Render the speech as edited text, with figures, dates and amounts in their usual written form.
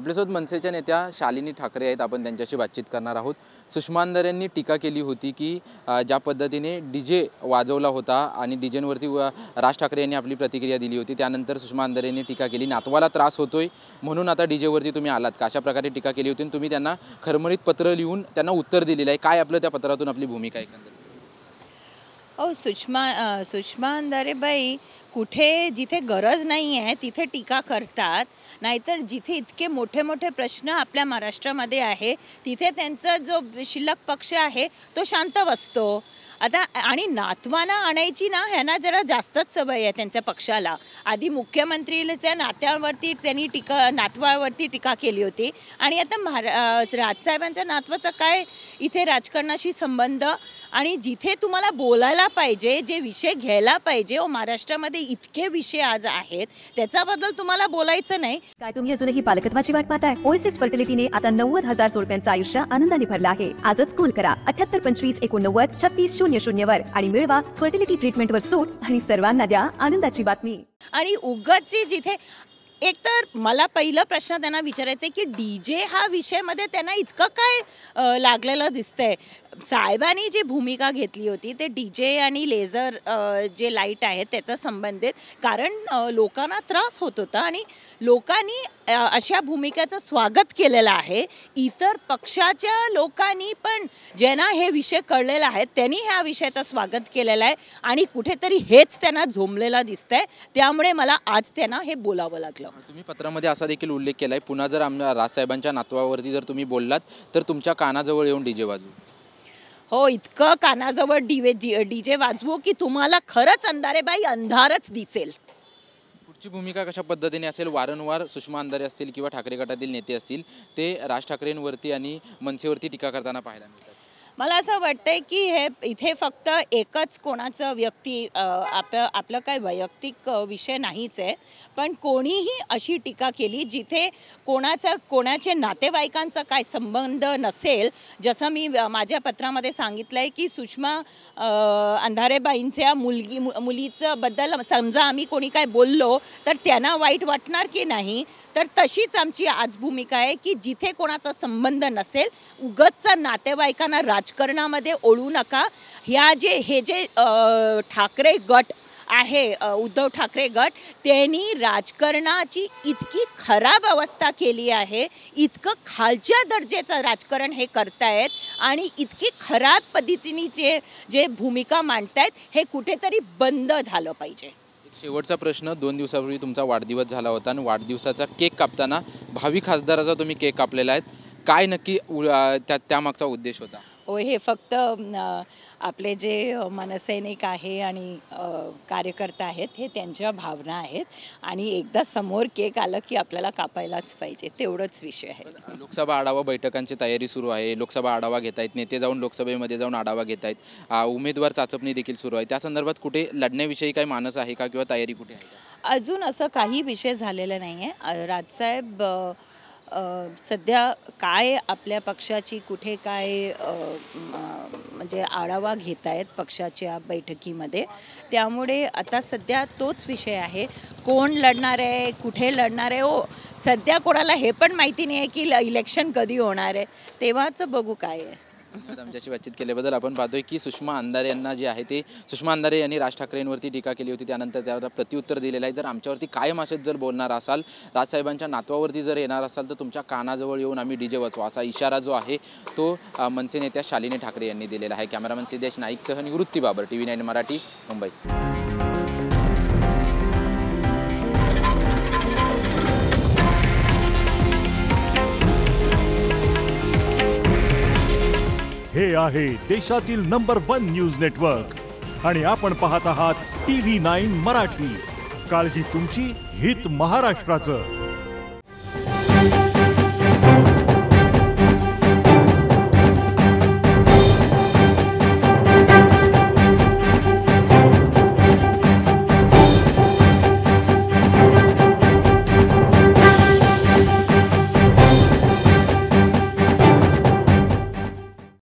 आपल्यासोबत मनसेच्या नेत्या शालिनी ठाकरे आहेत, आपण त्यांच्याशी बातचीत करणार आहोत। सुषमा अंधारेंनी टीका केली होती की ज्या पद्धतीने डीजे वाजवला होता आणि डीजेंवरती राज ठाकरे यांनी आपली प्रतिक्रिया दिली होती, त्यानंतर सुषमा अंधारेंनी टीका केली, नातवाला त्रास होतोय म्हणून आता डीजेवरती तुम्ही आलात का, अशा प्रकारे टीका केली होती। तुम्ही त्यांना खरमरीत पत्र लिहून त्यांना उत्तर दिलेलं आहे, काय आपलं त्या पत्रातून आपली भूमिका आहे? ओ सुषमा अंधारे बाई, कुठे जिथे गरज नाही आहे तिथे टीका करतात, नाहीतर जिथे इतके मोठे मोठे प्रश्न आपल्या महाराष्ट्रामध्ये आहे तिथे त्यांचा जो शिल्लक पक्ष आहे तो शांत बसतो। आता आणि नातवाना आणायची ना, ह्यांना जरा जास्तच सवय आहे त्यांच्या पक्षाला। आधी मुख्यमंत्रीच्या नात्यावरती त्यांनी नातवावरती टीका केली होती आणि आता राजसाहेबांच्या नातवाचा काय इथे राजकारणाशी संबंध? आणि जिथे तुम्हाला बोलायला पाहिजे, जे विषय घ्यायला पाहिजे, ओ महाराष्ट्रामध्ये इतके विषय आज आहेत त्याच्याबद्दल तुम्हाला बोलायचं नाही काय? तुम्ही अजूनही पालकत्वाची वाट पाहताय? ओएसएस फर्टिलिटीने आता 90,000 रुपयांचं आयुष्य आनंदाने भरलं आहे। आजच कॉल करा 7825 89 36 0 0 वर आणि मिळवा फर्टिलिटी ट्रीटमेंटवर सूट आणि सर्वांना द्या आनंदाची बातमी। आणि उगाचची जिथे एक तर मला पहिला प्रश्न त्यांना विचारायचा आहे की डीजे हा विषयामध्ये त्यांना इतकं काय लागलेलं दिसतंय? साहेबांनी जी भूमिका घेतली होती ते डीजे आणि लेझर जे लाईट आहेत त्याचा संबंधित, कारण लोकांना त्रास होत होता आणि लोकांनी अशा भूमिकेचं स्वागत केलेलं आहे। इतर पक्षाच्या लोकांनी पण ज्यांना हे विषय कळलेला आहे त्यांनी ह्या विषयाचं स्वागत केलेलं आहे आणि कुठेतरी हेच त्यांना झोंबलेलं दिसतंय, त्यामुळे मला आज त्यांना हे बोलावं लागलं। तुम्ही पत्रामध्ये असा देखील उल्लेख केला आहे, पुन्हा जर राजसाहेबांच्या नातवावरती जर तुम्ही बोललात तर तुमच्या कानाजवळ येऊन डीजे वाजवू। हो, इतकं कानाजवळ डीजे वाजवू की तुम्हाला खरंच अंधारे बाई अंधारच दिसेल। पुढची भूमिका कशा पद्धतीने असेल? वारंवार सुषमा अंधारे असतील किंवा ठाकरे गटातील नेते असतील ते राज ठाकरेंवरती आणि मनसेवरती टीका करताना पाहायला मिळतात। मला असं वाटतंय की हे इथे फक्त एकच कोणाचं व्यक्ती आपलं काय वैयक्तिक विषय नाहीच आहे, पण कोणीही अशी टीका केली जिथे कोणाचे नातेवाईकांचा काय संबंध नसेल। जसं मी माझ्या पत्रामध्ये सांगितलं आहे की सुषमा अंधारेबाईंच्या मुलीचं बद्दल समजा आम्ही कोणी काय बोललो तर त्यांना वाईट वाटणार की नाही, तर तशीच आमची आज भूमिका आहे की जिथे कोणाचा संबंध नसेल उगाचचा नातेवाईकांना राजकारणामध्ये ओढू नका। हे जे ठाकरे गट आहे, उद्धव ठाकरे गट, त्यांनी राजकारणाची इतकी खराब अवस्था केली आहे, इतकं खालच्या दर्जाचं राजकारण हे करतायत आणि इतकी खराब पद्धतीने जे भूमिका मांडतायत हे कुठेतरी बंद झालं पाहिजे। शेवटचा प्रश्न, 2 दिवसापूर्वी तुमचा वाढदिवस झाला होता आणि वाढदिवसाचा केक कापताना भावी खासदाराचा तुम्ही केक कापलेला आहे, काय नक्की त्यामागचा उद्देश होता? ओ, हे फक्त आपले जे मनसैनिक आहे आणि कार्यकर्ता आहेत हे त्यांच्या भावना आहेत आणि एकदा समोर केक आलं की आपल्याला कापायलाच पाहिजे, तेवढंच विषय आहे। लोकसभा आढावा बैठकांची तयारी सुरू आहे, लोकसभा आढावा घेत आहेत नेते, जाऊन लोकसभेमध्ये जाऊन आढावा घेत आहेत, उमेदवार चाचपणी देखील सुरू आहे, त्या संदर्भात कुठे लढण्याविषयी काही मानस आहे का किंवा तयारी कुठे आहे? अजून असं काही विषय झालेला नाही आहे। राजसाहेब सध्या काय आपल्या पक्षाची कुठे काय म्हणजे आढावा घेत आहेत पक्षाच्या बैठकीमध्ये, त्यामुळे आता सध्या तोच विषय आहे, कोण लढणार आहे, कुठे लढणार आहे। ओ, सध्या कोणाला हे पण माहिती नाही आहे की इलेक्शन कधी होणार आहे, तेव्हाच बघू काय आहे। आमच्याशी बातचीत केल्याबद्दल आपण पाहतोय की सुषमा अंधारे यांना जे आहे ते सुषमा अंधारे यांनी राज ठाकरेंवरती टीका केली होती, त्यानंतर त्याला प्रत्युत्तर दिलेलं आहे। जर आमच्यावरती कायम असेच जर बोलणार असाल, राजसाहेबांच्या नातवावरती जर येणार असाल तर तुमच्या कानाजवळ येऊन आम्ही डीजे वाजवू, असा इशारा जो आहे तो मनसे नेत्या शालिनी ठाकरे यांनी दिलेला आहे। कॅमेरामन सिद्धेश नाईकसह निवृत्ती बाबर, टीव्ही 9 मराठी, मुंबई। हे आहे देशातील नंबर 1 न्यूज नेटवर्क आणि आपण पाहत आहात टीव्ही 9 मराठी। काळजी तुमची, हित महाराष्ट्राचं।